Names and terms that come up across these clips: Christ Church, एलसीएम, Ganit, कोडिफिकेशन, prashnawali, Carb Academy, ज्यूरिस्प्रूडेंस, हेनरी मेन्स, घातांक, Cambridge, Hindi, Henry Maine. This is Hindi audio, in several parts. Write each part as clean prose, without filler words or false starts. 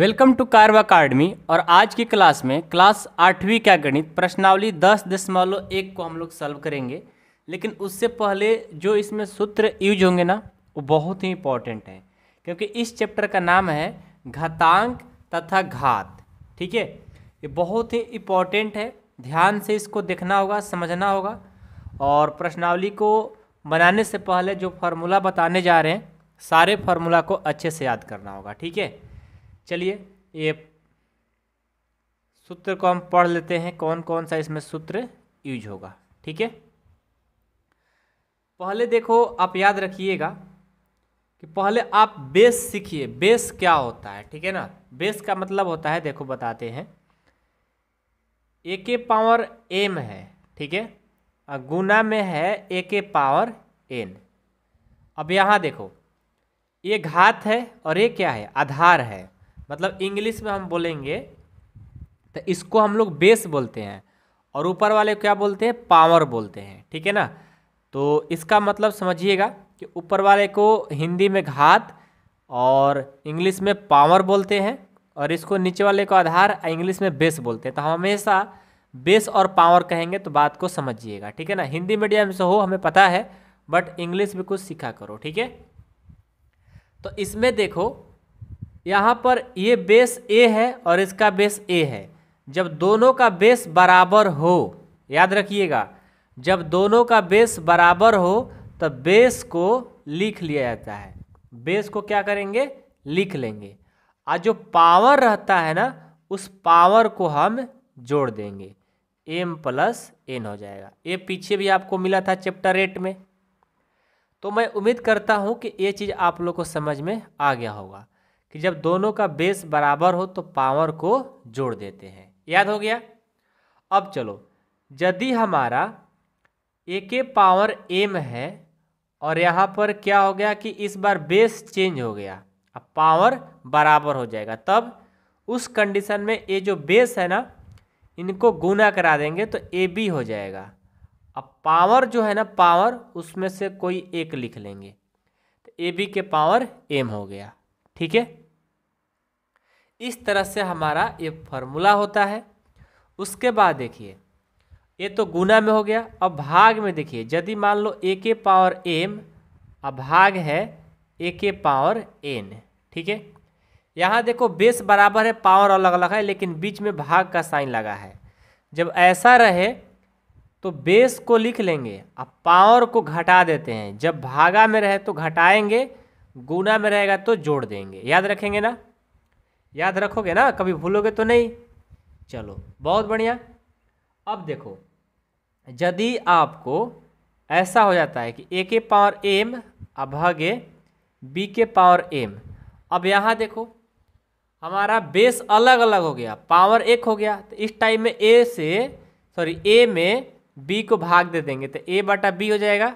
Welcome to carb academy. और आज की क्लास में क्लास 8वीं का गणित प्रश्नावली 10.1 को हम लोग सॉल्व करेंगे, लेकिन उससे पहले जो इसमें सूत्र यूज होंगे ना वो बहुत ही इम्पॉर्टेंट है, क्योंकि इस चैप्टर का नाम है घातांक तथा घात। ठीक है, ये बहुत ही इम्पॉर्टेंट है, ध्यान से इसको देखना होगा, समझना होगा। और प्रश्नावली को बनाने से पहले जो फार्मूला बताने जा रहे हैं सारे फार्मूला को अच्छे से याद करना होगा। ठीक है, चलिए ये सूत्र को हम पढ़ लेते हैं, कौन कौन सा इसमें सूत्र यूज होगा। ठीक है, पहले देखो आप याद रखिएगा कि पहले आप बेस सीखिए, बेस क्या होता है। ठीक है ना, बेस का मतलब होता है, देखो बताते हैं, ए के पावर एम है। ठीक है, गुना में है ए के पावर एन। अब यहाँ देखो ये घात है और ये क्या है, आधार है, मतलब इंग्लिश में हम बोलेंगे तो इसको हम लोग बेस बोलते हैं और ऊपर वाले क्या बोलते हैं, पावर बोलते हैं। ठीक है ना, तो इसका मतलब समझिएगा कि ऊपर वाले को हिंदी में घात और इंग्लिश में पावर बोलते हैं, और इसको नीचे वाले को आधार इंग्लिश में बेस बोलते हैं। तो हम हमेशा बेस और पावर कहेंगे, तो बात को समझिएगा। ठीक है ना, हिंदी मीडियम से हो हमें पता है, बट इंग्लिश में कुछ सीखा करो। ठीक है, तो इसमें देखो यहाँ पर ये बेस ए है और इसका बेस ए है। जब दोनों का बेस बराबर हो, याद रखिएगा, जब दोनों का बेस बराबर हो तो बेस को लिख लिया जाता है। बेस को क्या करेंगे, लिख लेंगे, और जो पावर रहता है ना उस पावर को हम जोड़ देंगे, एम प्लस एन हो जाएगा। ये पीछे भी आपको मिला था चैप्टर 8 में, तो मैं उम्मीद करता हूँ कि ये चीज़ आप लोग को समझ में आ गया होगा कि जब दोनों का बेस बराबर हो तो पावर को जोड़ देते हैं। याद हो गया। अब चलो, यदि हमारा ए के पावर एम है और यहाँ पर क्या हो गया कि इस बार बेस चेंज हो गया, अब पावर बराबर हो जाएगा, तब उस कंडीशन में ये जो बेस है ना इनको गुना करा देंगे तो ए बी हो जाएगा। अब पावर जो है ना, पावर उसमें से कोई एक लिख लेंगे, तो ए बी के पावर एम हो गया। ठीक है, इस तरह से हमारा ये फॉर्मूला होता है। उसके बाद देखिए, ये तो गुना में हो गया, अब भाग में देखिए, यदि मान लो ए के पावर एम, अब भाग है ए के पावर एन। ठीक है, यहाँ देखो बेस बराबर है, पावर अलग अलग है, लेकिन बीच में भाग का साइन लगा है। जब ऐसा रहे तो बेस को लिख लेंगे, अब पावर को घटा देते हैं। जब भागा में रहे तो घटाएंगे, गुना में रहेगा तो जोड़ देंगे। याद रखेंगे ना, याद रखोगे ना, कभी भूलोगे तो नहीं। चलो बहुत बढ़िया। अब देखो, यदि आपको ऐसा हो जाता है कि ए के पावर एम अब भागे बी के पावर एम, अब यहाँ देखो हमारा बेस अलग अलग हो गया, पावर एक हो गया, तो इस टाइम में ए में बी को भाग दे देंगे तो ए बटा बी हो जाएगा।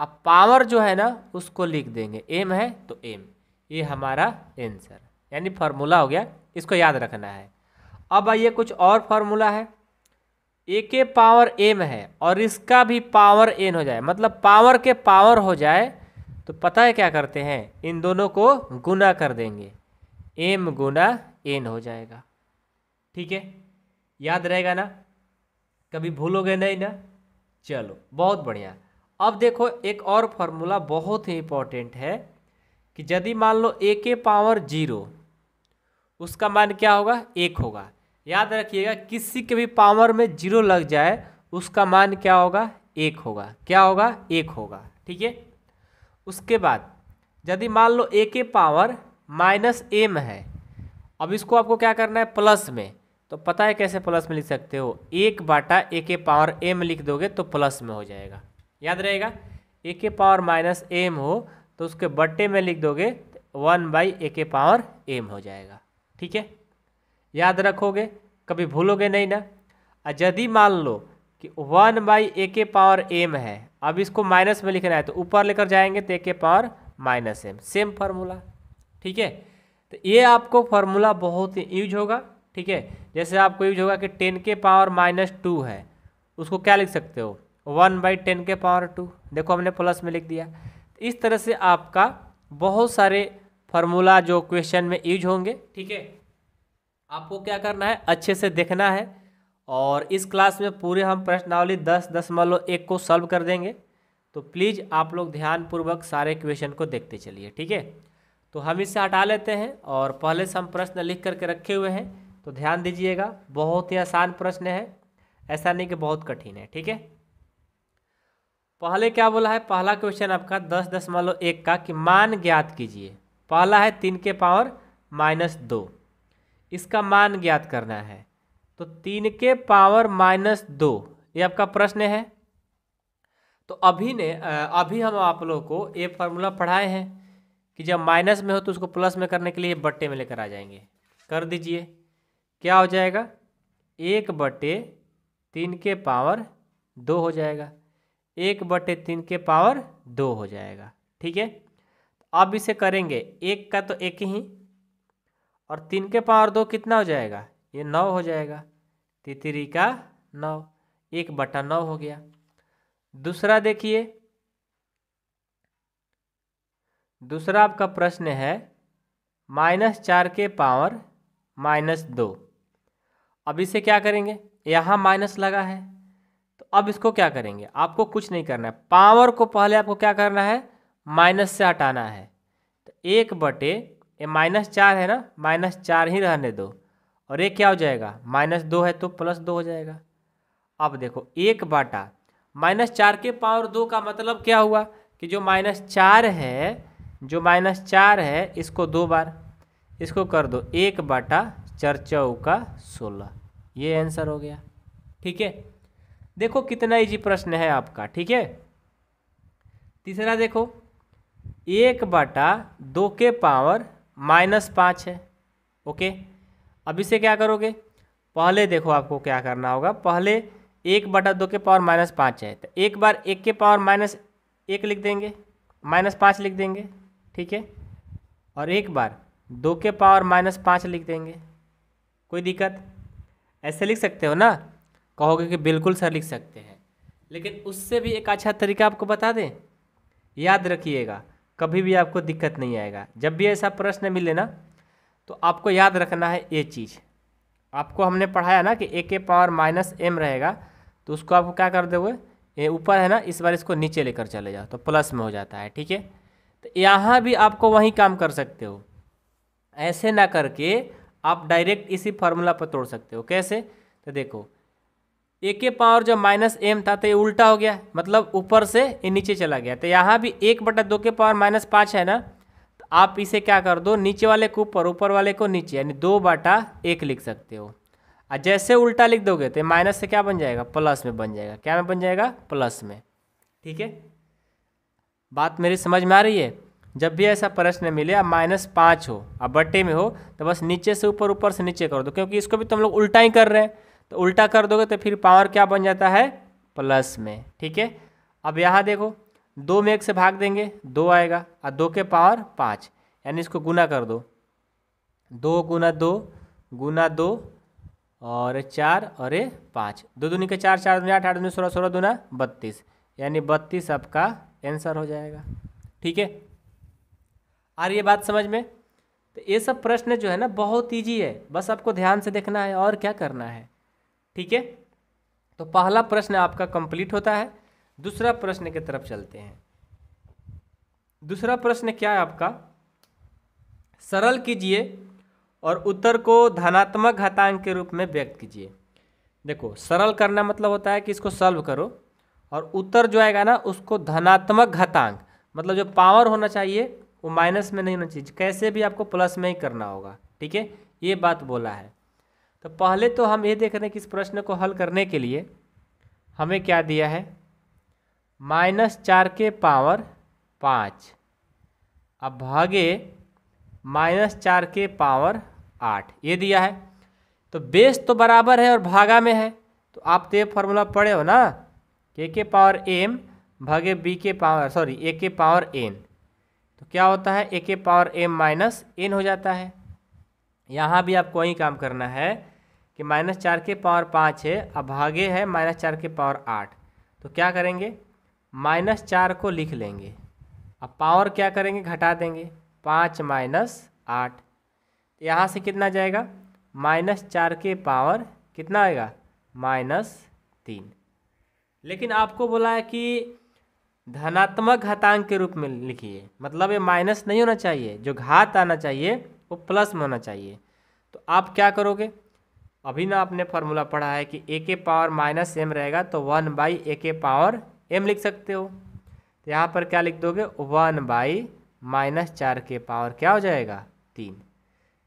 अब पावर जो है ना उसको लिख देंगे, एम है तो एम। ये हमारा आंसर यानी फार्मूला हो गया, इसको याद रखना है। अब आइए कुछ और फार्मूला है, ए के पावर एम है और इसका भी पावर एन हो जाए, मतलब पावर के पावर हो जाए, तो पता है क्या करते हैं, इन दोनों को गुना कर देंगे, एम गुना एन हो जाएगा। ठीक है, याद रहेगा ना, कभी भूलोगे नहीं ना। चलो बहुत बढ़िया। अब देखो एक और फार्मूला बहुत ही इम्पोर्टेंट है कि यदि मान लो ए के पावर 0, उसका मान क्या होगा, 1 होगा। याद रखिएगा, किसी के भी पावर में 0 लग जाए उसका मान क्या होगा, 1 होगा। क्या होगा, 1 होगा। ठीक है, उसके बाद यदि मान लो ए के पावर -m है, अब इसको आपको क्या करना है, प्लस में, तो पता है कैसे प्लस में लिख सकते हो, 1 बाटा ए के पावर m लिख दोगे तो प्लस में हो जाएगा। याद रहेगा, ए के पावर -m हो तो उसके बट्टे में लिख दोगे तो 1/a के पावर m हो जाएगा। ठीक है, याद रखोगे, कभी भूलोगे नहीं ना। और यदि मान लो कि 1/a के पावर m है, अब इसको माइनस में लिखना है तो ऊपर लेकर जाएंगे तो a के पावर -m, सेम फार्मूला। ठीक है, तो ये आपको फार्मूला बहुत ही यूज होगा। ठीक है, जैसे आपको यूज होगा कि 10 के पावर -2 है, उसको क्या लिख सकते हो, 1/10 के पावर 2, देखो हमने प्लस में लिख दिया। इस तरह से आपका बहुत सारे फार्मूला जो क्वेश्चन में यूज होंगे। ठीक है, आपको क्या करना है, अच्छे से देखना है। और इस क्लास में पूरे हम प्रश्नावली 10.1 को सॉल्व कर देंगे, तो प्लीज़ आप लोग ध्यानपूर्वक सारे क्वेश्चन को देखते चलिए, ठीक है। तो हम इससे हटा लेते हैं और पहले से हम प्रश्न लिख करके रखे हुए हैं, तो ध्यान दीजिएगा। बहुत ही आसान प्रश्न है, ऐसा नहीं कि बहुत कठिन है, ठीक है। पहले क्या बोला है, पहला क्वेश्चन आपका 10.1 का कि मान ज्ञात कीजिए। पहला है 3 के पावर -2, इसका मान ज्ञात करना है। तो 3 के पावर -2 ये आपका प्रश्न है। तो अभी हम आप लोगों को ये फार्मूला पढ़ाए हैं कि जब माइनस में हो तो उसको प्लस में करने के लिए बट्टे में लेकर आ जाएंगे। कर दीजिए, क्या हो जाएगा, 1/3 के पावर 2 हो जाएगा, 1/3 के पावर 2 हो जाएगा, ठीक है। अब इसे करेंगे, 1 का तो 1 ही, और 3 के पावर 2 कितना हो जाएगा, ये 9 हो जाएगा, 3×9, 1/9 हो गया। दूसरा देखिए, दूसरा आपका प्रश्न है -4 के पावर -2। अब इसे क्या करेंगे, यहाँ माइनस लगा है, तो अब इसको क्या करेंगे, आपको कुछ नहीं करना है, पावर को पहले आपको क्या करना है, माइनस से हटाना है। तो 1 बटे ये -4 है ना, -4 ही रहने दो, और ये क्या हो जाएगा, -2 है तो +2 हो जाएगा। अब देखो 1 बटा -4 के पावर 2 का मतलब क्या हुआ कि जो -4 है, जो -4 है, इसको 2 बार इसको कर दो, 1/4 चौका 16, ये आंसर हो गया, ठीक है। देखो कितना इजी प्रश्न है आपका, ठीक है। तीसरा देखो, 1/2 के पावर -5 है, ओके। अब इसे क्या करोगे, पहले देखो आपको क्या करना होगा, पहले 1/2 के पावर -5 है, तो एक बार 1 के पावर -1 लिख देंगे, -5 लिख देंगे, ठीक है, और एक बार 2 के पावर -5 लिख देंगे, कोई दिक्कत, ऐसे लिख सकते हो ना, कहोगे कि बिल्कुल सर लिख सकते हैं। लेकिन उससे भी एक अच्छा तरीका आपको बता दें, याद रखिएगा, कभी भी आपको दिक्कत नहीं आएगा। जब भी ऐसा प्रश्न मिले ना, तो आपको याद रखना है ये चीज़, आपको हमने पढ़ाया ना कि 1 के पावर -m रहेगा, तो उसको आपको क्या कर दोगे, ये ऊपर है ना, इस बार इसको नीचे लेकर चले जाओ तो प्लस में हो जाता है, ठीक है। तो यहाँ भी आपको वही काम कर सकते हो, ऐसे ना करके आप डायरेक्ट इसी फार्मूला पर तोड़ सकते हो। कैसे, तो देखो 1 के पावर जब -m था तो ये उल्टा हो गया, मतलब ऊपर से ये नीचे चला गया। तो यहाँ भी 1/2 के पावर -5 है ना, तो आप इसे क्या कर दो, नीचे वाले को ऊपर, ऊपर वाले को नीचे, यानी 2/1 लिख सकते हो। और जैसे उल्टा लिख दोगे तो माइनस से क्या बन जाएगा, प्लस में बन जाएगा, क्या में बन जाएगा, प्लस में, ठीक है। बात मेरी समझ में आ रही है। जब भी ऐसा प्रश्न मिले, अब -5 हो, अब बट्टे में हो, तो बस नीचे से ऊपर, ऊपर से नीचे कर दो, क्योंकि इसको भी तुम लोग उल्टा ही कर रहे हैं, तो उल्टा कर दोगे तो फिर पावर क्या बन जाता है, प्लस में, ठीक है। अब यहाँ देखो, 2 में 1 से भाग देंगे, 2 आएगा, और 2 के पावर 5, यानी इसको गुना कर दो, 2 गुना 2 गुना 2, और 4 और 5, 2 दूनी के 4, 4 दूनी 8, 8 दूनी 16, 16 दूना 32, यानी 32 आपका आंसर हो जाएगा, ठीक है। आ रही है बात समझ में। तो ये सब प्रश्न जो है ना बहुत ईजी है, बस आपको ध्यान से देखना है और क्या करना है, ठीक है। तो पहला प्रश्न आपका कंप्लीट होता है। दूसरा प्रश्न की तरफ चलते हैं। दूसरा प्रश्न क्या है आपका, सरल कीजिए और उत्तर को धनात्मक घातांक के रूप में व्यक्त कीजिए। देखो सरल करना मतलब होता है कि इसको सॉल्व करो और उत्तर जो आएगा ना उसको धनात्मक घातांक, मतलब जो पावर होना चाहिए वो माइनस में नहीं होना चाहिए, कैसे भी आपको प्लस में ही करना होगा, ठीक है, ये बात बोला है। तो पहले तो हम ये देख रहे हैं कि इस प्रश्न को हल करने के लिए हमें क्या दिया है, -4 के पावर 5 अब भागे -4 के पावर 8, ये दिया है। तो बेस तो बराबर है और भागा में है, तो आप तो ये फॉर्मूला पढ़े हो ना, k के पावर m भागे a के पावर n, तो क्या होता है, a के पावर m - n हो जाता है। यहाँ भी आपको वही काम करना है कि -4 के पावर 5 है, अब भागे है -4 के पावर 8, तो क्या करेंगे, -4 को लिख लेंगे, अब पावर क्या करेंगे, घटा देंगे, 5 - 8, यहाँ से कितना जाएगा, -4 के पावर कितना आएगा -3। लेकिन आपको बोला है कि धनात्मक घातांक के रूप में लिखिए, मतलब ये माइनस नहीं होना चाहिए, जो घात आना चाहिए वो प्लस में होना चाहिए। तो आप क्या करोगे, अभी ना आपने फार्मूला पढ़ा है कि a के पावर -m रहेगा तो 1/a के पावर m लिख सकते हो। तो यहाँ पर क्या लिख दोगे, 1/-4 के पावर क्या हो जाएगा 3।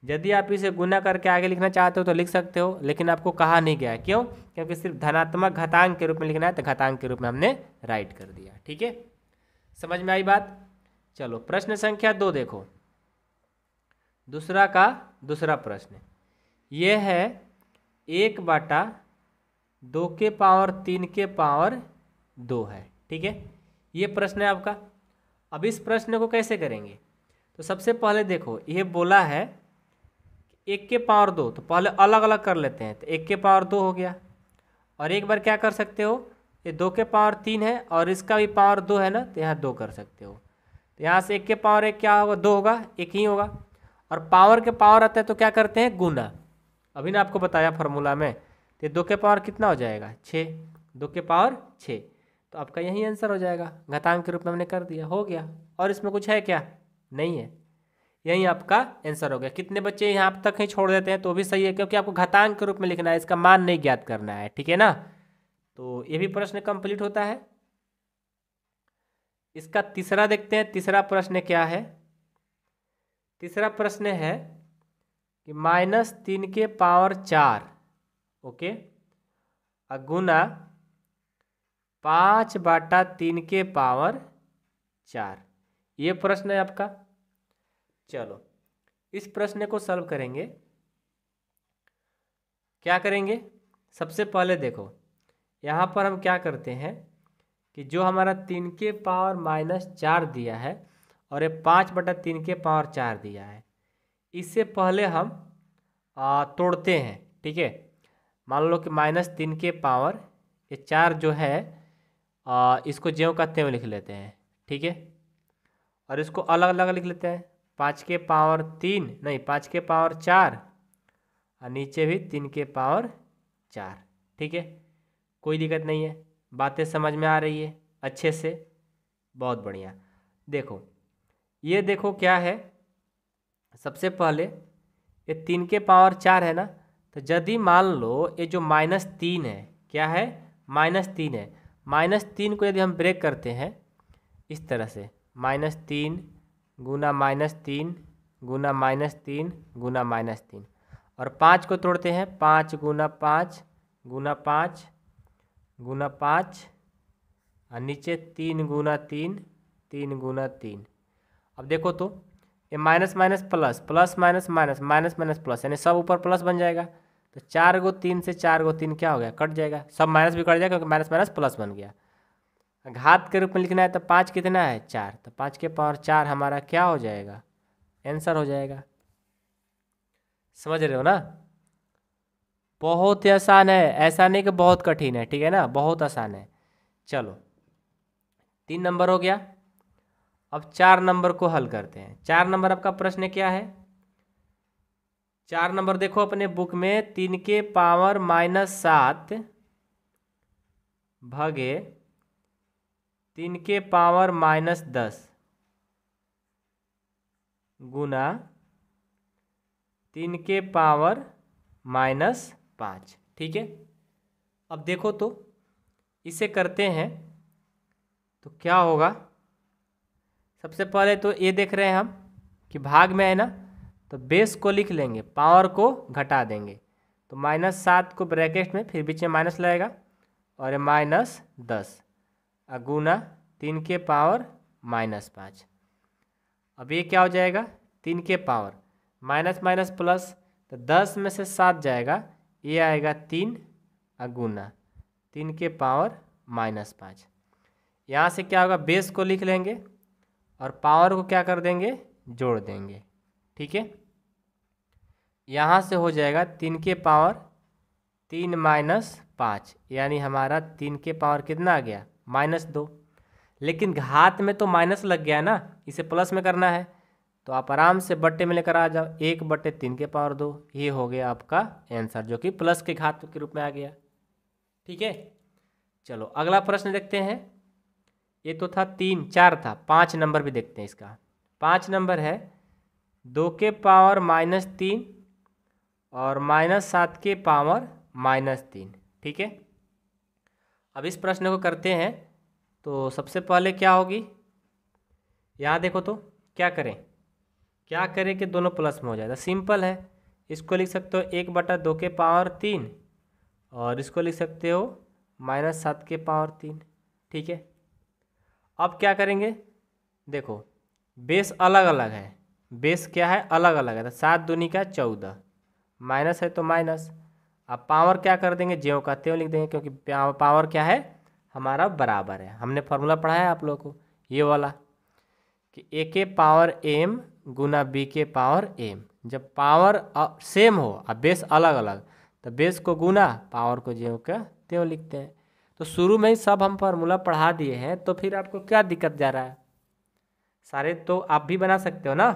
यदि आप इसे गुना करके आगे लिखना चाहते हो तो लिख सकते हो, लेकिन आपको कहा नहीं गया है, क्यों, क्योंकि सिर्फ धनात्मक घातांक के रूप में लिखना है, तो घातांक के रूप में हमने राइट कर दिया। ठीक है, समझ में आई बात। चलो प्रश्न संख्या 2 देखो, दूसरा का दूसरा प्रश्न ये है 1/2 के पावर 3 के पावर 2 है। ठीक है, ये प्रश्न है आपका। अब इस प्रश्न को कैसे करेंगे, तो सबसे पहले देखो ये बोला है 1 के पावर 2, तो पहले अलग अलग कर लेते हैं, तो 1 के पावर 2 हो गया, और एक बार क्या कर सकते हो, ये 2 के पावर 3 है और इसका भी पावर 2 है ना, तो यहाँ 2 कर सकते हो। तो यहाँ से 1 के पावर 1 क्या होगा, 2 होगा, 1 ही होगा। और पावर के पावर आता है तो क्या करते हैं गुना, अभी ना आपको बताया फार्मूला में, तो 2 के पावर कितना हो जाएगा 6, 2 के पावर 6। तो आपका यही आंसर हो जाएगा, घातांक के रूप में हमने कर दिया, हो गया। और इसमें कुछ है क्या, नहीं है, यही आपका आंसर हो गया। कितने बच्चे यहाँ तक ही छोड़ देते हैं तो भी सही है, क्योंकि आपको घातांक के रूप में लिखना है, इसका मान नहीं ज्ञात करना है। ठीक है ना, तो ये भी प्रश्न कंप्लीट होता है। इसका तीसरा देखते हैं, तीसरा प्रश्न क्या है, तीसरा प्रश्न है कि -3 के पावर 4 ओके गुना 5/3 के पावर 4, ये प्रश्न है आपका। चलो इस प्रश्न को सॉल्व करेंगे, क्या करेंगे, सबसे पहले देखो यहाँ पर हम क्या करते हैं कि जो हमारा 3 के पावर -4 दिया है और ये 5/3 के पावर 4 दिया है, इससे पहले हम तोड़ते हैं। ठीक है, मान लो कि -3 के पावर 4 जो है इसको ज्यों का त्यों लिख लेते हैं। ठीक है, और इसको अलग अलग लिख लेते हैं, 5 के पावर 4 और नीचे भी 3 के पावर 4। ठीक है, कोई दिक्कत नहीं है, बातें समझ में आ रही है अच्छे से, बहुत बढ़िया। देखो ये देखो क्या है, सबसे पहले ये 3 के पावर 4 है ना, तो यदि मान लो ये जो -3 है, क्या है -3 है, -3 को यदि हम ब्रेक करते हैं इस तरह से, -3 गुना -3 गुना -3 गुना -3 और 5 को तोड़ते हैं, 5 गुना 5 गुना 5 गुना 5 और नीचे 3 गुना 3 गुना 3। अब देखो तो ये -−++−−−−−+, यानी सब ऊपर प्लस बन जाएगा, तो 4 गो 3 से 4 गो 3 क्या हो गया, कट जाएगा, सब माइनस भी कट जाएगा क्योंकि -++ बन गया। घात के रूप में लिखना है तो 5 कितना है 4, तो 5 के पावर 4 हमारा क्या हो जाएगा, आंसर हो जाएगा। समझ रहे हो ना, बहुत ही आसान है, ऐसा नहीं कि बहुत कठिन है। ठीक है ना, बहुत आसान है। चलो 3 नंबर हो गया, अब 4 नंबर को हल करते हैं। 4 नंबर आपका प्रश्न क्या है, 4 नंबर देखो अपने बुक में, 3 के पावर -7 भागे 3 के पावर -10 गुना 3 के पावर -5। ठीक है, अब देखो तो इसे करते हैं तो क्या होगा, सबसे पहले तो ये देख रहे हैं हम कि भाग में है ना, तो बेस को लिख लेंगे, पावर को घटा देंगे, तो -7 को ब्रैकेट में, फिर बीच में माइनस लगेगा और -10 गुना 3 के पावर -5। अब ये क्या हो जाएगा, 3 के पावर -++, तो 10 में से 7 जाएगा, ये आएगा 3 गुना 3 के पावर -5। यहाँ से क्या होगा, बेस को लिख लेंगे और पावर को क्या कर देंगे, जोड़ देंगे। ठीक है, यहाँ से हो जाएगा 3 के पावर 3 -5, यानी हमारा 3 के पावर कितना आ गया -2। लेकिन घात में तो माइनस लग गया ना, इसे प्लस में करना है, तो आप आराम से बट्टे में लेकर आ जाओ, 1/3 के पावर 2 ये हो गया आपका आंसर, जो कि प्लस के घात के रूप में आ गया। ठीक है, चलो अगला प्रश्न देखते हैं। ये तो था 3, 4 था, 5 नंबर भी देखते हैं इसका। 5 नंबर है 2 के पावर -3 और -7 के पावर -3। ठीक है, अब इस प्रश्न को करते हैं। तो सबसे पहले क्या होगी, यहाँ देखो तो क्या करें, क्या करें कि दोनों प्लस में हो जाएगा। सिंपल है, इसको लिख सकते हो 1/2 के पावर 3 और इसको लिख सकते हो -7 के पावर 3। ठीक है, अब क्या करेंगे, देखो बेस अलग अलग है, बेस क्या है अलग अलग है, तो 7 दूनी का 14, माइनस है तो माइनस। अब पावर क्या कर देंगे, ज्यों का त्यों लिख देंगे, क्योंकि पावर क्या है हमारा बराबर है। हमने फॉर्मूला पढ़ाया आप लोगों को ये वाला कि A के पावर m गुना B के पावर m। जब पावर सेम हो और बेस अलग अलग, तो बेस को गुना पावर को ज्यों का त्यों लिखते हैं। तो शुरू में ही सब हम फार्मूला पढ़ा दिए हैं, तो फिर आपको क्या दिक्कत जा रहा है, सारे तो आप भी बना सकते हो ना,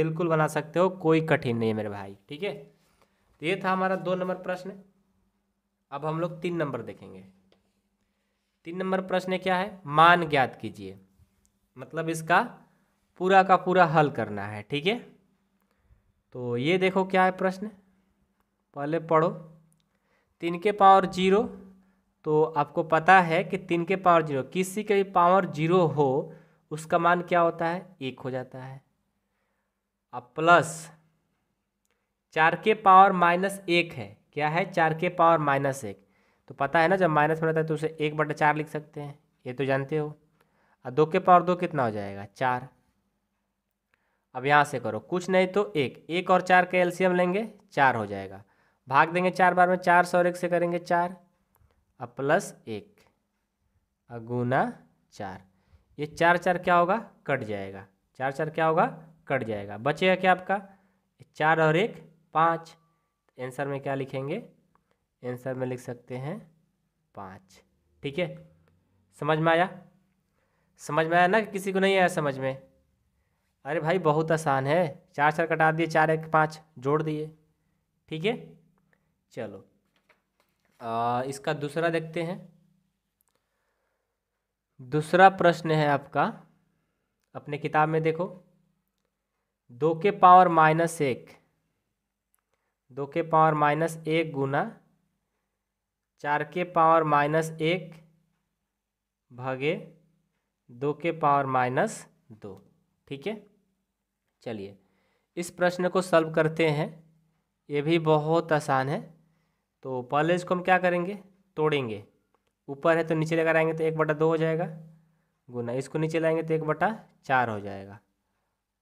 बिल्कुल बना सकते हो, कोई कठिन नहीं है मेरे भाई। ठीक है, तो ये था हमारा 2 नंबर प्रश्न। अब हम लोग 3 नंबर देखेंगे। 3 नंबर प्रश्न क्या है, मान ज्ञात कीजिए, मतलब इसका पूरा का पूरा हल करना है। ठीक है, तो ये देखो क्या है प्रश्न, पहले पढ़ो। 3 के पावर 0, तो आपको पता है कि 3 के पावर 0 किसी के भी पावर 0 हो उसका मान क्या होता है, 1 हो जाता है। अब प्लस 4 के पावर -1 है, क्या है 4 के पावर -1, तो पता है ना जब माइनस में रहता है तो उसे 1/4 लिख सकते हैं, ये तो जानते हो। और 2 के पावर 2 कितना हो जाएगा, 4। अब यहाँ से करो कुछ नहीं तो 1 और 4 का एलसीएम लेंगे, 4 हो जाएगा, भाग देंगे 4 बार में, 400 और 1 से करेंगे 4, अब प्लस 1 और गुना 4, ये 4 4 क्या होगा, कट जाएगा, 4 4 क्या होगा, कट जाएगा। बचेगा क्या आपका, 4 और 1 5, आंसर में क्या लिखेंगे, आंसर में लिख सकते हैं 5। ठीक है, समझ में आया, समझ में आया ना, कि किसी को नहीं आया समझ में, अरे भाई बहुत आसान है, 4 4 कटा दिए, 4 1 5 जोड़ दिए। ठीक है, चलो इसका दूसरा देखते हैं। दूसरा प्रश्न है आपका, अपने किताब में देखो, 2 के पावर -1, 2 के पावर -1 गुना 4 के पावर -1 भागे 2 के पावर -2। ठीक है, चलिए इस प्रश्न को सॉल्व करते हैं, ये भी बहुत आसान है। तो पहले इसको हम क्या करेंगे, तोड़ेंगे, ऊपर है तो नीचे लेकर आएंगे तो 1/2 हो जाएगा, गुना इसको नीचे लाएंगे तो 1/4 हो जाएगा,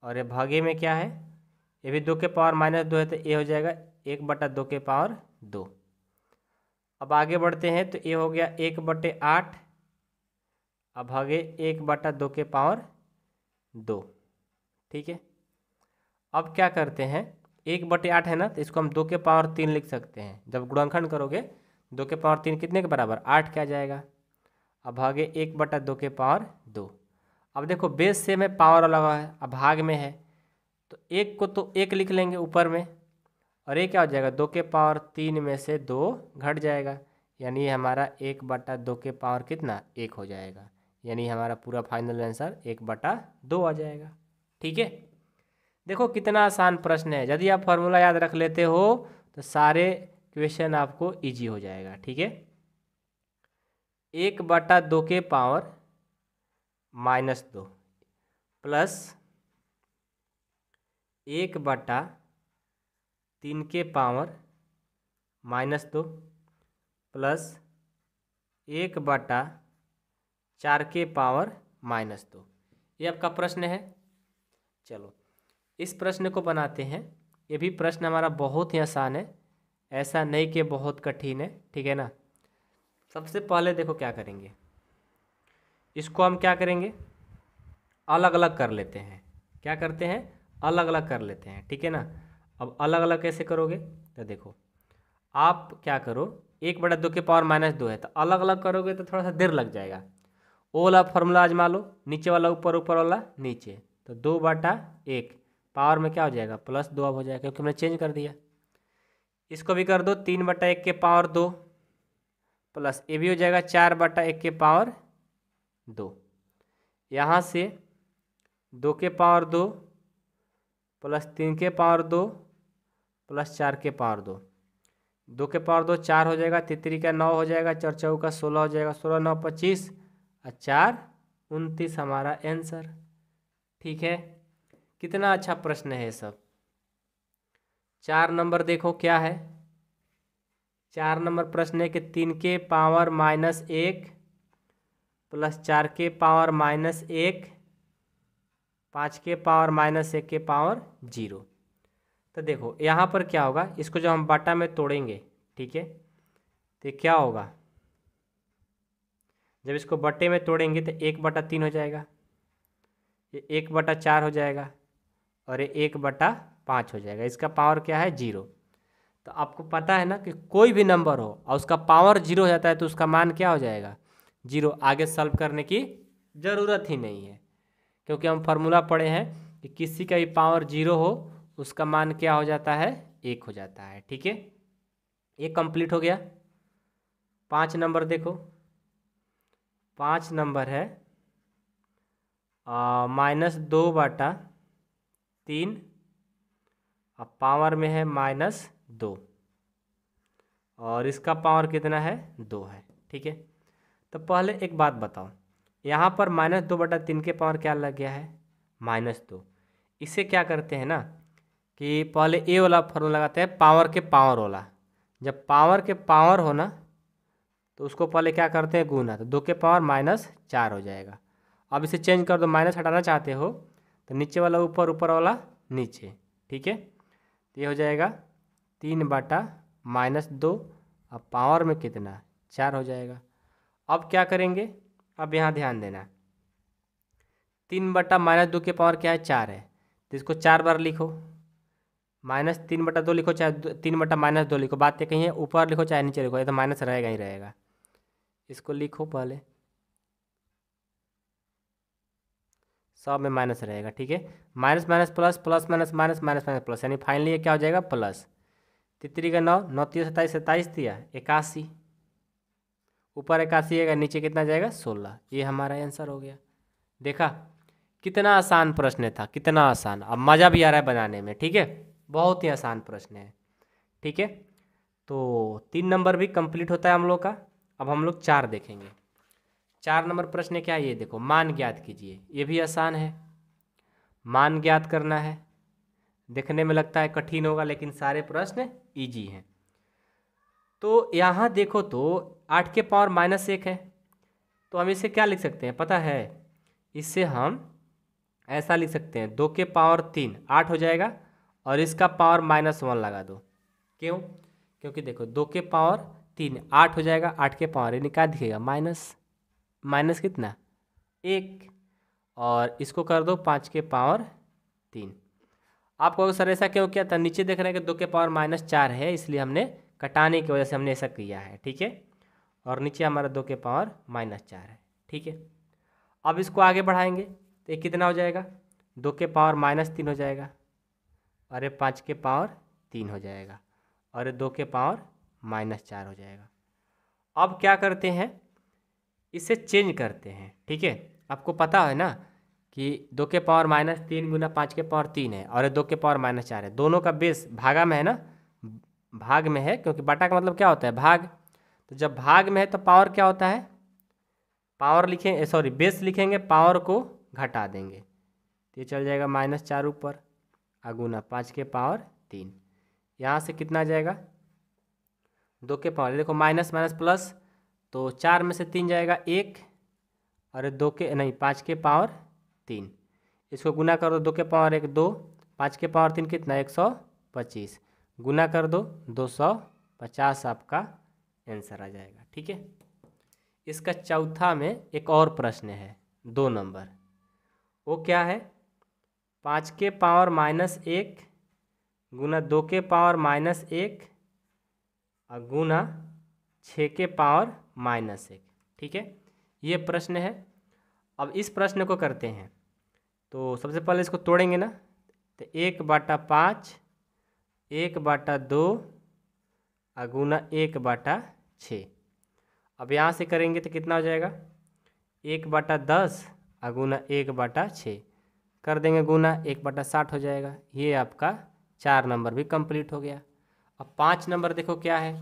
और ये भागे में क्या है, ये भी 2 के पावर -2 है, तो ये हो जाएगा 1/2 के पावर 2। अब आगे बढ़ते हैं, तो ये हो गया 1/8, अब भागे 1/2 के पावर 2। ठीक है, अब क्या करते हैं, 1/8 है ना, तो इसको हम 2 के पावर 3 लिख सकते हैं, जब गुणनखंड करोगे 2 के पावर 3 कितने के बराबर, 8 क्या जाएगा, अब भागे 1/2 के पावर 2। अब देखो बेस से में पावर लगा है, अब भाग में है तो 1 को तो 1 लिख लेंगे ऊपर में, और ये क्या हो जाएगा, 2 के पावर 3 में से 2 घट जाएगा, यानी ये हमारा 1/2 के पावर कितना, 1 हो जाएगा, यानी हमारा पूरा फाइनल आंसर 1/2 आ जाएगा। ठीक है, देखो कितना आसान प्रश्न है, यदि आप फॉर्मूला याद रख लेते हो तो सारे क्वेश्चन आपको इजी हो जाएगा। ठीक है, 1/2 के पावर -2 प्लस 1/3 के पावर -2 प्लस 1/4 के पावर -2, ये आपका प्रश्न है। चलो इस प्रश्न को बनाते हैं, ये भी प्रश्न हमारा बहुत ही आसान है, ऐसा नहीं कि बहुत कठिन है। ठीक है ना, सबसे पहले देखो क्या करेंगे, इसको हम क्या करेंगे, अलग अलग कर लेते हैं, क्या करते हैं, अलग अलग कर लेते हैं। ठीक है ना, अब अलग अलग कैसे करोगे, तो देखो आप क्या करो, 1/2 के पावर -2 है, तो अलग अलग करोगे तो थोड़ा सा देर लग जाएगा, ओ वाला फॉर्मूला आजमा लो, नीचे वाला ऊपर ऊपर वाला नीचे, तो 2/1 पावर में क्या हो जाएगा +2 अब हो जाएगा क्योंकि हमने चेंज कर दिया। इसको भी कर दो 3/1 के पावर 2 प्लस ये भी हो जाएगा 4/1 के पावर 2। यहाँ से 2 के पावर 2 प्लस 3 के पावर 2 प्लस 4 के पावर 2, 2 के पावर 2 4 हो जाएगा, 3 का 9 हो जाएगा, 4 का 16 हो जाएगा, 16 9 25 और 4 29 हमारा आंसर। ठीक है, कितना अच्छा प्रश्न है सब। 4 नंबर देखो क्या है। 4 नंबर प्रश्न है कि 3 के पावर -1 प्लस 4 के पावर -1 5 के पावर -1 के पावर 0। तो देखो यहाँ पर क्या होगा, इसको जब हम बाटा में तोड़ेंगे, ठीक है, तो क्या होगा जब इसको बटे में तोड़ेंगे तो 1/3 हो जाएगा, ये 1/4 हो जाएगा और ये 1/5 हो जाएगा। इसका पावर क्या है 0। तो आपको पता है ना कि कोई भी नंबर हो और उसका पावर 0 हो जाता है तो उसका मान क्या हो जाएगा 0। आगे सॉल्व करने की ज़रूरत ही नहीं है क्योंकि हम फार्मूला पढ़े हैं कि किसी का भी पावर 0 हो उसका मान क्या हो जाता है 1 हो जाता है। ठीक है, ये कंप्लीट हो गया। 5 नंबर देखो। 5 नंबर है -2/3 अब पावर में है -2 और इसका पावर कितना है 2 है। ठीक है, तो पहले एक बात बताओ, यहाँ पर -2/3 के पावर क्या लग गया है -2। इसे क्या करते हैं ना कि पहले ए वाला फॉर्मूला लगाते हैं पावर के पावर वाला। जब पावर के पावर हो ना तो उसको पहले क्या करते हैं गुना, तो 2 के पावर -4 हो जाएगा। अब इसे चेंज कर दो, माइनस हटाना चाहते हो तो नीचे वाला ऊपर, ऊपर वाला नीचे। ठीक है, तो ये हो जाएगा 3/-2 अब पावर में कितना 4 हो जाएगा। अब क्या करेंगे, अब यहाँ ध्यान देना, 3/-2 के पावर क्या है 4 है, तो इसको 4 बार लिखो, -3/2 लिखो चाहे 3/-2 लिखो, बात ये कहीं है, ऊपर लिखो चाहे नीचे लिखो, ये तो माइनस रहेगा ही रहेगा। इसको लिखो पहले, सब में माइनस रहेगा। ठीक है, -−++−−−−−+, यानी फाइनली ये क्या हो जाएगा +। 3 का 9 9 3 27 27 3 81, ऊपर 81 आएगा, नीचे कितना जाएगा 16। ये हमारा आंसर हो गया। देखा कितना आसान प्रश्न था, कितना आसान, अब मज़ा भी आ रहा है बनाने में। ठीक है, बहुत ही आसान प्रश्न है। ठीक है, तो 3 नंबर भी कंप्लीट होता है हम लोग का। अब हम लोग 4 देखेंगे। 4 नंबर प्रश्न क्या है ये देखो, मान ज्ञात कीजिए। ये भी आसान है, मान ज्ञात करना है। देखने में लगता है कठिन होगा लेकिन सारे प्रश्न ईजी हैं। तो यहाँ देखो तो 8 के पावर -1 है, तो हम इसे क्या लिख सकते हैं पता है, इससे हम ऐसा लिख सकते हैं 2 के पावर 3 8 हो जाएगा और इसका पावर -1 लगा दो। क्यों, क्योंकि देखो 2 के पावर 3 8 हो जाएगा, 8 के पावर यानी क्या दिखेगा -- कितना 1 और इसको कर दो 5 के पावर 3। आपको सर ऐसा क्यों किया था, नीचे देख रहे हैं कि 2 के पावर -4 है इसलिए हमने कटाने की वजह से हमने ऐसा किया है। ठीक है, और नीचे हमारा 2 के पावर -4 है। ठीक है, अब इसको आगे बढ़ाएंगे तो ये कितना हो जाएगा 2 के पावर -3 हो जाएगा और ये 5 के पावर 3 हो जाएगा और ये 2 के पावर -4 हो जाएगा। अब क्या करते हैं, इसे चेंज करते हैं। ठीक है, आपको पता है ना कि 2 के पावर -3 गुना 5 के पावर 3 है और ये 2 के पावर -4 है। दोनों का बेस भागा में है ना, भाग में है क्योंकि बाटा का मतलब क्या होता है भाग, तो जब भाग में है तो पावर क्या होता है, पावर लिखेंगे सॉरी बेस लिखेंगे, पावर को घटा देंगे तो ये चल जाएगा -4 ऊपर गुना 5 के पावर 3। यहाँ से कितना जाएगा 2 के पावर, देखो -- तो 4 में से 3 जाएगा 1 और 5 के पावर 3 इसको गुना कर दो 2 के पावर 1 2 5 के पावर 3 कितना 125 गुना कर दो 250 आपका आंसर आ जाएगा। ठीक है, इसका चौथा में एक और प्रश्न है 2 नंबर, वो क्या है 5 के पावर -1 गुना 2 के पावर -1 और गुना 6 के पावर -1। ठीक है, ये प्रश्न है। अब इस प्रश्न को करते हैं तो सबसे पहले इसको तोड़ेंगे ना, तो 1/5, 1/2 और गुना 1/6। अब यहाँ से करेंगे तो कितना हो जाएगा, 1/10 और गुना 1/6 कर देंगे, गुना 1/60 हो जाएगा। ये आपका 4 नंबर भी कंप्लीट हो गया। अब 5 नंबर देखो क्या है।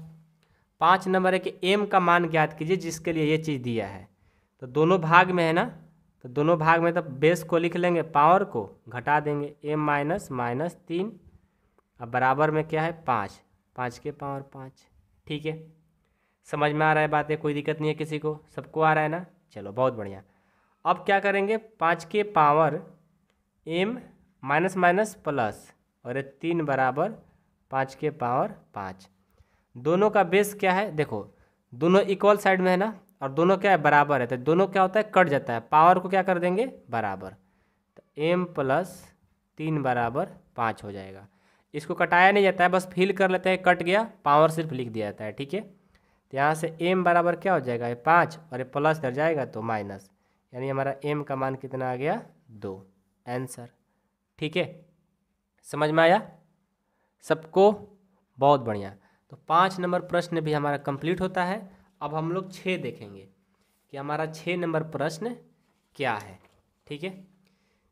5 नंबर है कि एम का मान ज्ञात कीजिए जिसके लिए ये चीज़ दिया है। तो दोनों भाग में है ना, तो दोनों भाग में तो बेस को लिख लेंगे, पावर को घटा देंगे, एम --3 अब बराबर में क्या है 5, 5 के पावर 5। ठीक है, समझ में आ रहा है बातें, कोई दिक्कत नहीं है किसी को, सबको आ रहा है ना। चलो बहुत बढ़िया। अब क्या करेंगे, 5 के पावर एम -+, और ये 3 बराबर 5 के पावर 5। दोनों का बेस क्या है, देखो दोनों इक्वल साइड में है ना, और दोनों क्या है बराबर है, तो दोनों क्या होता है कट जाता है। पावर को क्या कर देंगे बराबर, तो एम +3 बराबर 5 हो जाएगा। इसको कटाया नहीं जाता है, बस फील कर लेते हैं, कट गया, पावर सिर्फ लिख दिया जाता है। ठीक है, तो यहाँ से एम बराबर क्या हो जाएगा, ये 5 और ये प्लस कर जाएगा तो माइनस, यानी हमारा एम का मान कितना आ गया 2 आंसर। ठीक है, समझ में आया सबको, बहुत बढ़िया। तो 5 नंबर प्रश्न भी हमारा कंप्लीट होता है। अब हम लोग 6 देखेंगे कि हमारा 6 नंबर प्रश्न क्या है। ठीक है,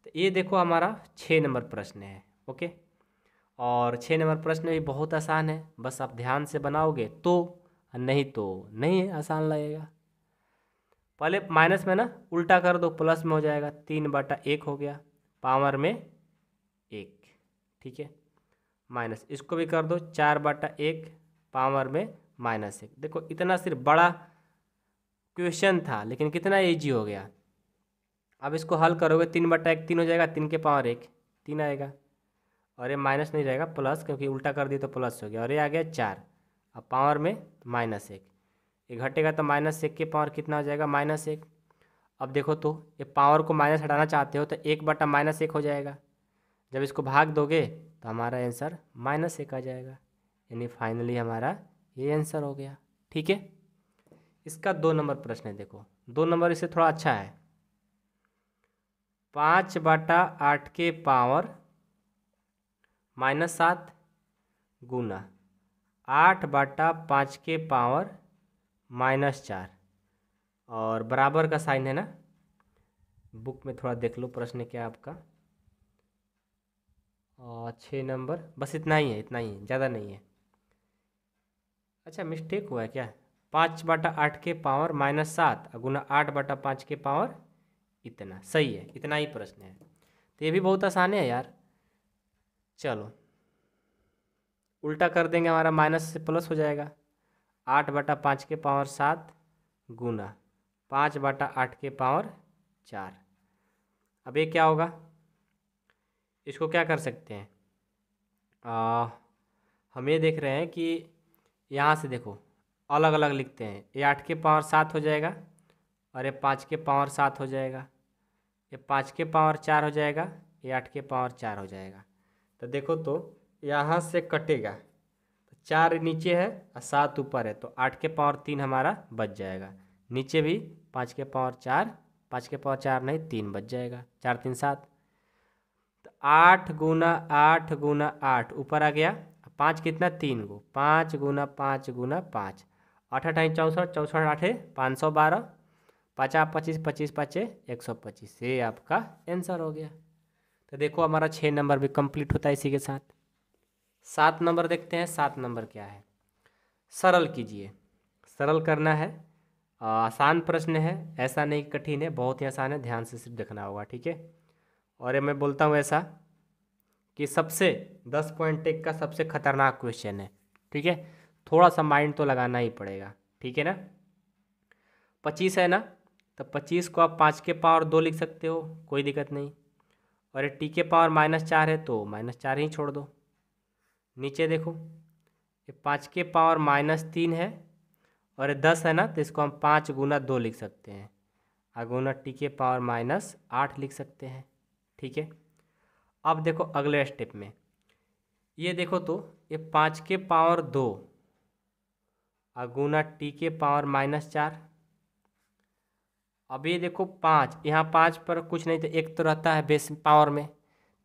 तो ये देखो हमारा 6 नंबर प्रश्न है। ओके, और 6 नंबर प्रश्न भी बहुत आसान है, बस आप ध्यान से बनाओगे तो नहीं है, आसान लगेगा। पहले माइनस में ना उल्टा कर दो, प्लस में हो जाएगा 3/1 हो गया, पावर में 1। ठीक है, माइनस इसको भी कर दो, 4/1 पावर में -1। देखो इतना सिर्फ बड़ा क्वेश्चन था, लेकिन कितना इजी हो गया। अब इसको हल करोगे, 3/1 3 हो जाएगा, 3 के पावर 1 3 आएगा, और ये माइनस नहीं रहेगा प्लस, क्योंकि उल्टा कर दिया तो प्लस हो गया, और ये आ गया 4 अब पावर में -1 ये घटेगा तो -1 के पावर कितना हो जाएगा -1। अब देखो तो ये पावर को माइनस हटाना चाहते हो तो 1/-1 हो जाएगा, जब इसको भाग दोगे तो हमारा आंसर -1 आ जाएगा, यानी फाइनली हमारा ये आंसर हो गया। ठीक है, इसका 2 नंबर प्रश्न है। देखो 2 नंबर इससे थोड़ा अच्छा है, 5/8 के पावर -7 गुना 8/5 के पावर -4 और बराबर का साइन है ना, बुक में थोड़ा देख लो प्रश्न क्या है आपका। और 6 नंबर बस इतना ही है, इतना ही है, ज़्यादा नहीं है। अच्छा मिस्टेक हुआ है क्या, 5/8 के पावर -7 गुना 8/5 के पावर इतना, सही है, इतना ही प्रश्न है। तो ये भी बहुत आसान है यार। चलो उल्टा कर देंगे, हमारा माइनस से प्लस हो जाएगा, 8/5 के पावर 7 गुना 5/8 के पावर 4। अब ये क्या होगा, इसको क्या कर सकते हैं, हम ये देख रहे हैं कि यहाँ से देखो अलग अलग लिखते हैं, ये 8 के पावर 7 हो जाएगा, और ये 5 के पावर 7 हो जाएगा, ये 5 के पावर 4 हो जाएगा, ये 8 के पावर 4 हो जाएगा। तो देखो तो यहाँ से कटेगा, तो 4 नीचे है और 7 ऊपर है, तो 8 के पावर 3 हमारा बच जाएगा, नीचे भी 5 के पावर 4 5 के पावर 4 नहीं 3 बच जाएगा, 4 3 7 तो 8 गुना 8 गुना 8 ऊपर आ गया, 5 कितना 3 गो 5 गुना 5 गुना 5 8 8 64 64 8 512 5 25 25 25 125 ये आपका आंसर हो गया। तो देखो हमारा 6 नंबर भी कंप्लीट होता है इसी के साथ। 7 नंबर देखते हैं। 7 नंबर क्या है, सरल कीजिए, सरल करना है, आसान प्रश्न है, ऐसा नहीं कठिन है, बहुत ही आसान है, ध्यान से सिर्फ देखना होगा। ठीक है, और ये मैं बोलता हूँ ऐसा कि सबसे 10 पॉइंट टेक का सबसे खतरनाक क्वेश्चन है। ठीक है, थोड़ा सा माइंड तो लगाना ही पड़ेगा। ठीक है ना, 25 है ना, तो 25 को आप 5 के पावर 2 लिख सकते हो, कोई दिक्कत नहीं, और ये टी के पावर -4 है तो -4 ही छोड़ दो। नीचे देखो ये 5 के पावर -3 है, और ये 10 है ना, तो इसको हम 5 गुना 2 लिख सकते हैं, और गुना टी के पावर -8 लिख सकते हैं। ठीक है, अब देखो अगले स्टेप में ये देखो तो ये 5 के पावर 2 और गुना टी के पावर -4 अब ये देखो पाँच, यहाँ पाँच पर कुछ नहीं तो एक तो रहता है बेस पावर में,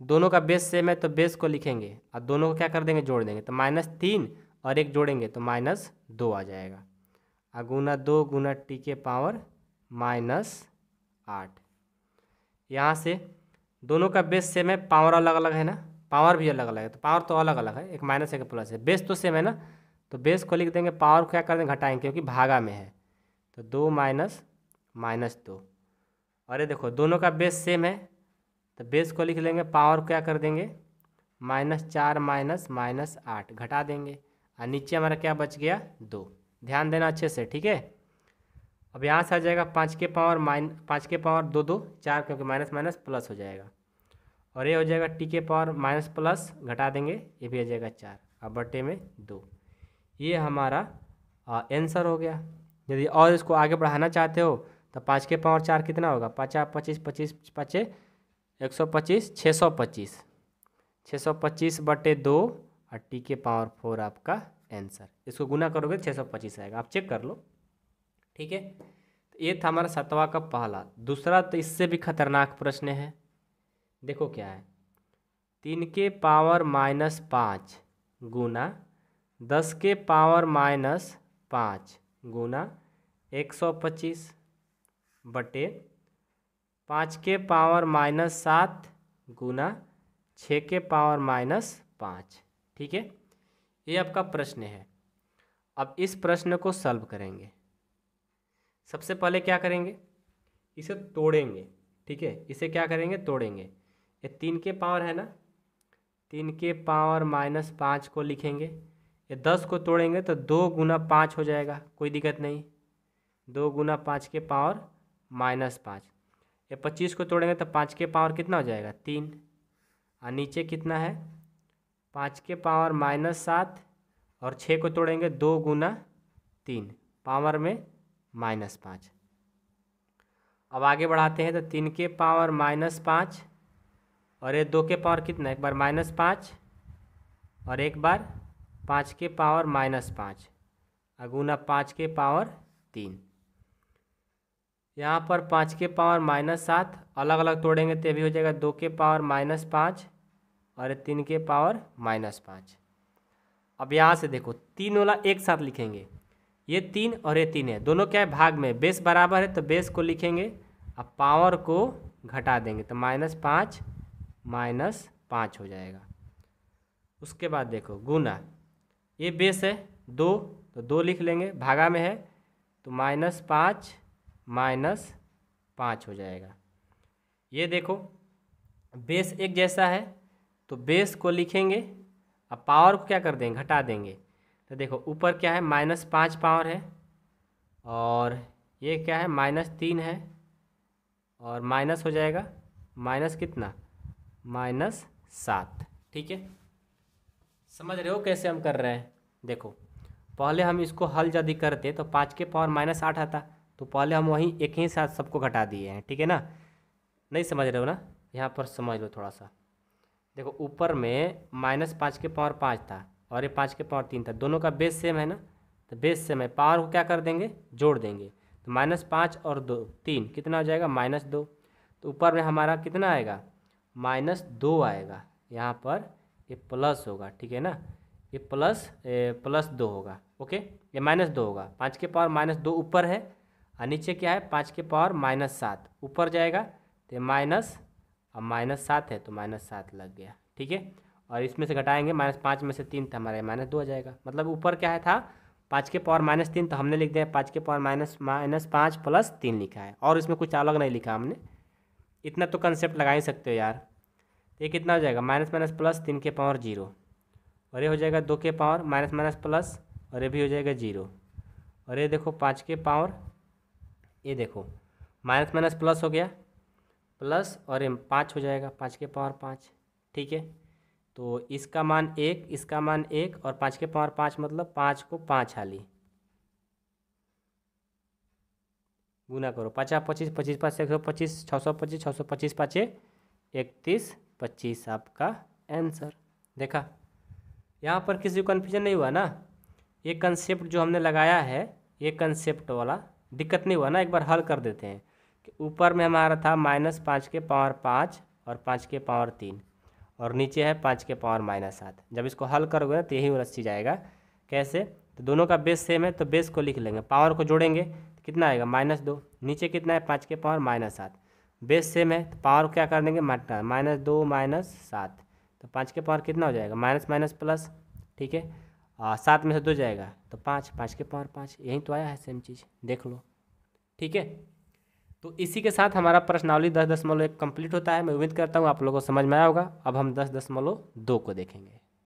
दोनों का बेस सेम है तो बेस को लिखेंगे और दोनों को क्या कर देंगे, जोड़ देंगे। तो -3 और एक जोड़ेंगे तो -2 आ जाएगा। और गुना 2 गुना टी के पावर -8। यहाँ से दोनों का बेस सेम है, पावर अलग अलग है ना, पावर भी अलग अलग है तो पावर तो अलग अलग है, एक माइनस एक प्लस है, बेस तो सेम है ना, तो बेस को लिख देंगे, पावर को क्या कर देंगे घटाएंगे क्योंकि भागा में है, तो 2 - -2। अरे देखो दोनों का बेस सेम है तो बेस को लिख लेंगे, पावर को क्या कर देंगे -4 - -8 घटा देंगे और नीचे हमारा क्या बच गया 2। ध्यान देना अच्छे से, ठीक है। अब यहाँ से आ जाएगा 5 के पावर 2 - 4 क्योंकि माइनस माइनस प्लस हो जाएगा, और ये हो जाएगा टी के पावर माइनस प्लस घटा देंगे, ये भी आ जाएगा 4 अब बटे में 2। ये हमारा आंसर हो गया। यदि और इसको आगे बढ़ाना चाहते हो तो 5 के पावर 4 कितना होगा, 5 - 25 = 125, 625/2 और t/4 आपका आंसर। इसको गुना करोगे 625 आएगा, आप चेक कर लो, ठीक है। तो ये था हमारा 7वां का पहला। दूसरा तो इससे भी खतरनाक प्रश्न है, देखो क्या है, 3 के पावर -5 गुना 10 के पावर -5 गुना 125 बटे 5 के पावर -7 गुना 6 के पावर -5, ठीक है। ये आपका प्रश्न है। अब इस प्रश्न को सॉल्व करेंगे। सबसे पहले क्या करेंगे, इसे तोड़ेंगे, ठीक है। इसे क्या करेंगे, तोड़ेंगे। ये 3 के पावर है ना, 3 के पावर -5 को लिखेंगे, ये 10 को तोड़ेंगे तो 2 गुना 5 हो जाएगा, कोई दिक्कत नहीं, 2 गुना 5 के पावर -5। ये 25 को तोड़ेंगे तो 5 के पावर कितना हो जाएगा 3, और नीचे कितना है 5 के पावर -7, और 6 को तोड़ेंगे 2 गुना 3 पावर में -5। अब आगे बढ़ाते हैं तो 3 के पावर -5 और ये 2 के पावर कितना, एक बार -5 और एक बार 5 के पावर -5 और गुना 5 के पावर 3। यहाँ पर 5 के पावर -7 अलग अलग तोड़ेंगे तो भी हो जाएगा 2 के पावर -5 और 3 के पावर -5। अब यहाँ से देखो 3 वाला एक साथ लिखेंगे, ये 3 और ये 3 है, दोनों क्या है भाग में, बेस बराबर है तो बेस को लिखेंगे अब पावर को घटा देंगे तो -5 - 5 हो जाएगा। उसके बाद देखो गुना, ये बेस है 2 तो 2 लिख लेंगे, भागा में है तो -5 - 5 हो जाएगा। ये देखो बेस एक जैसा है तो बेस को लिखेंगे अब पावर को क्या कर देंगे, घटा देंगे। तो देखो ऊपर क्या है -5 पावर है और ये क्या है -3 है और माइनस हो जाएगा माइनस कितना -7, ठीक है। समझ रहे हो कैसे हम कर रहे हैं। देखो पहले हम इसको हल यदि करते तो 5 के पावर -8 आता, तो पहले हम वहीं एक ही साथ सबको घटा दिए हैं, ठीक है ना। नहीं समझ रहे हो ना, यहाँ पर समझ लो थोड़ा सा। देखो ऊपर में -5 के पावर 5 था और ये 5 के पावर 3 था, दोनों का बेस सेम है ना, तो बेस सेम है, पावर को क्या कर देंगे, जोड़ देंगे तो -5 और 2 - 3 कितना हो जाएगा -2। तो ऊपर में हमारा कितना आएगा -2 आएगा, यहाँ पर ये प्लस होगा, ठीक है ना, ये प्लस 2 होगा, ओके, ये -2 होगा, 5 के पावर -2 ऊपर है और नीचे क्या है 5 के पावर -7 ऊपर जाएगा तो माइनस और -7 है तो -7 लग गया, ठीक है। और इसमें से घटाएंगे, -5 में से 3 था हमारे -2 आ जाएगा, मतलब ऊपर क्या है था 5 के पावर -3 तो हमने लिख दिया 5 के पावर -5 + 3 लिखा है, और इसमें कुछ अलग नहीं लिखा हमने, इतना तो कंसेप्ट लगा ही सकते हो यार। तो ये कितना हो जाएगा -+3 के पावर 0 और ये हो जाएगा 2 के पावर -+, और ये भी हो जाएगा 0, और ये देखो 5 के पावर, ये देखो -+ हो गया प्लस और 5 हो जाएगा 5 के पावर 5, ठीक है। तो इसका मान 1, इसका मान 1 और 5 के पावर 5 मतलब 5 को 5 हाली गुना करो, 5 - 25 = 125, 625 - 625 = 131, 25 आपका आंसर। देखा यहाँ पर किसी को कन्फ्यूजन नहीं हुआ ना, ये कंसेप्ट जो हमने लगाया है ये कंसेप्ट वाला दिक्कत नहीं हुआ ना, एक बार हल कर देते हैं ऊपर में हमारा था -5 के पावर 5 और 5 के पावर 3 और नीचे है 5 के पावर -7। जब इसको हल करोगे ना तो यही रस्सी जाएगा। कैसे? तो दोनों का बेस सेम है तो बेस को लिख लेंगे, पावर को जोड़ेंगे तो कितना आएगा -2, नीचे कितना है 5 के पावर -7। बेस सेम है तो पावर को क्या कर देंगे -2 -7 तो 5 के पावर कितना हो जाएगा -- प्लस, ठीक है, 7 में से 2 जाएगा तो 5 के पावर 5, यही तो आया है सेम चीज़, देख लो, ठीक है। तो इसी के साथ हमारा प्रश्नावली 10.1 कंप्लीट होता है। मैं उम्मीद करता हूँ आप लोगों को समझ में आया होगा। अब हम 10.2 को देखेंगे।